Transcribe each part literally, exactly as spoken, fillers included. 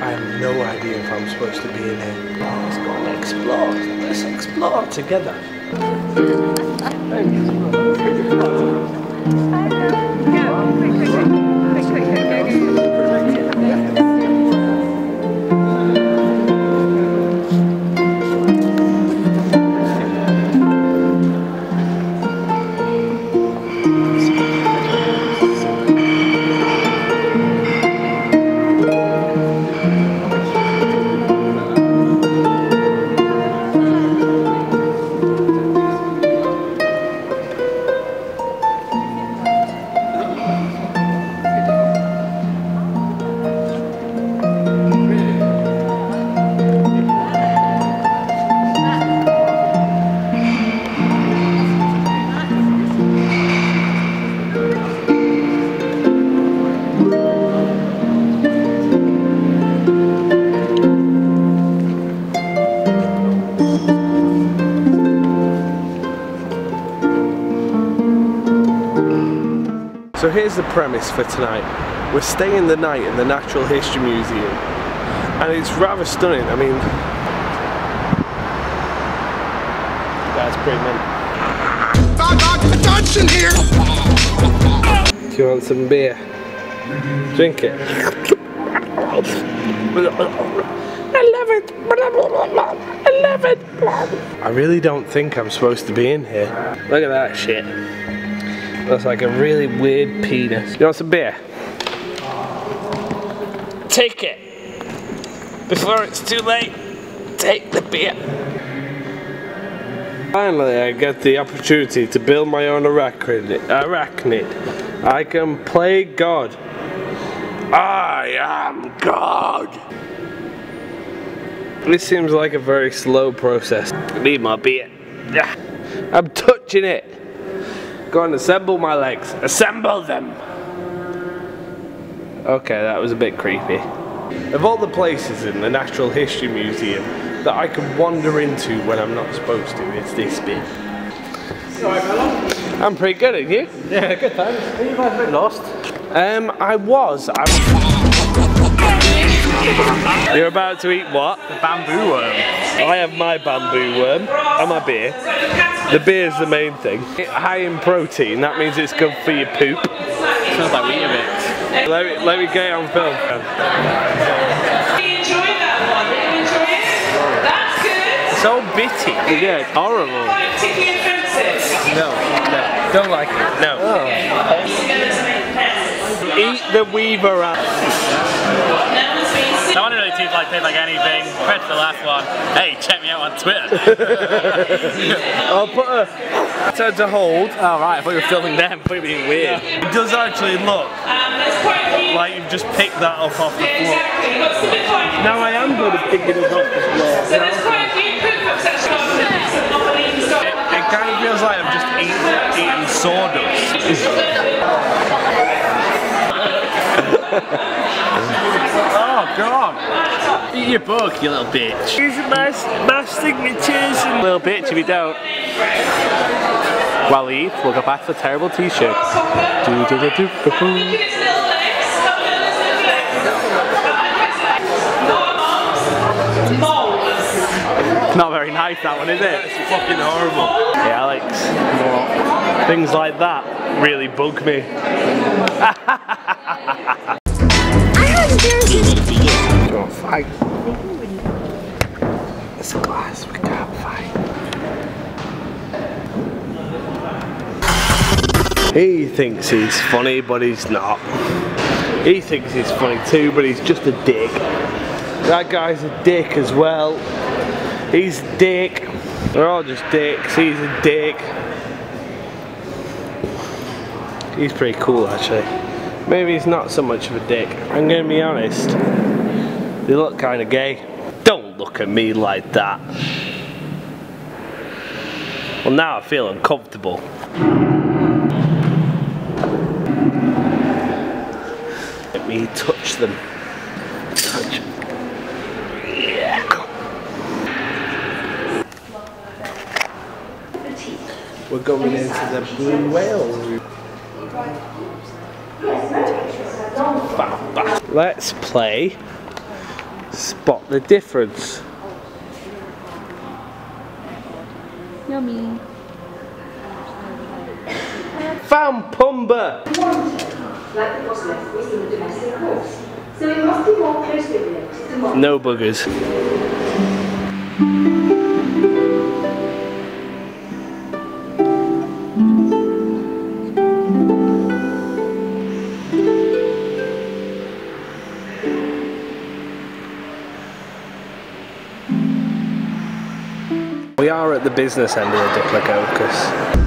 I have no idea if I'm supposed to be in here. Let's go and explore. Let's explore together. So here's the premise for tonight. We're staying the night in the Natural History Museum, and it's rather stunning. I mean, that's pretty mint. Do you want some beer? Drink it. I love it. I love it. I really don't think I'm supposed to be in here. Look at that shit. That's like a really weird penis. You want some beer? Take it! Before it's too late, take the beer. Finally, I get the opportunity to build my own arachnid. arachnid. I can play God. I am God! This seems like a very slow process. I need my beer. I'm touching it. Go and assemble my legs. Assemble them! Okay, that was a bit creepy. Of all the places in the Natural History Museum that I can wander into when I'm not supposed to, it's this bit. Sorry, fella. I'm pretty good, aren't you? Yeah, good thanks. Are you a bit lost? Um, I was. I'm... You're about to eat what? The bamboo worm. I have my bamboo worm and my beer. The beer's the main thing. It's high in protein, that means it's good for your poop. It sounds like we eat it. Let me, let me get it on film. You enjoyed that one, did you enjoy it? That's good. So bitty. Yeah, it's horrible. No, no, don't like it, no. Oh. Eat the Weaver out. That one really seems like tastes like anything. Compared to the last one. Hey, check me out on Twitter. I'll put a... Turn to hold. Oh right, I thought you were filming them. I thought you were being weird. It does actually look like you've just picked that up off the floor. Now I am going to pick it up off the floor. So there's quite a few cook-up sections on the next and not really even started. It kind of feels like I'm just eating, eating sawdust. Oh god! Eat your book, you little bitch. These are my, my signatures and little bitch if you don't. While we eat, we'll go back to the terrible t-shirt. Not very nice that one, is it? It's fucking horrible. Hey Alex, things like that really bug me. I haven't guaranteed it for you. Do you want to fight? It's a glass, we can't fight. He thinks he's funny, but he's not. He thinks he's funny too, but he's just a dick. That guy's a dick as well. He's a dick. They're all just dicks. He's a dick. He's pretty cool actually. Maybe he's not so much of a dick. I'm gonna be honest. They look kinda gay. Don't look at me like that. Well now I feel uncomfortable. Let me touch them. Touch. Yeah. We're going into the blue whale. Let's play spot the difference. Yummy. Found Pumba! Like it was left with the domestic horse, so it must be more closely related to modern. No buggers. We are at the business end of the Diplodocus.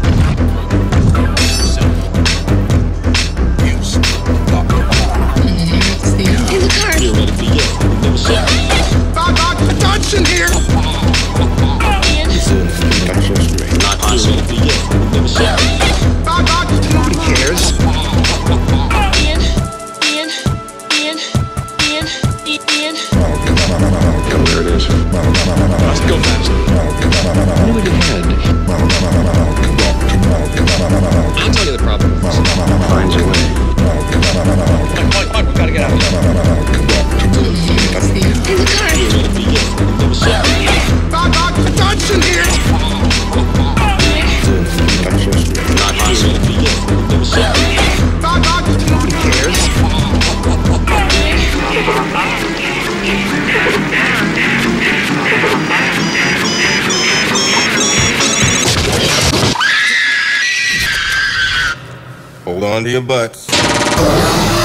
In here. Nobody cares. Oh, come on, oh, come on, there it is. Let's go fast. Really good head. I'll tell you the problem. Finds your way. Look, we gotta get out. It's the car. Hold on to your butts.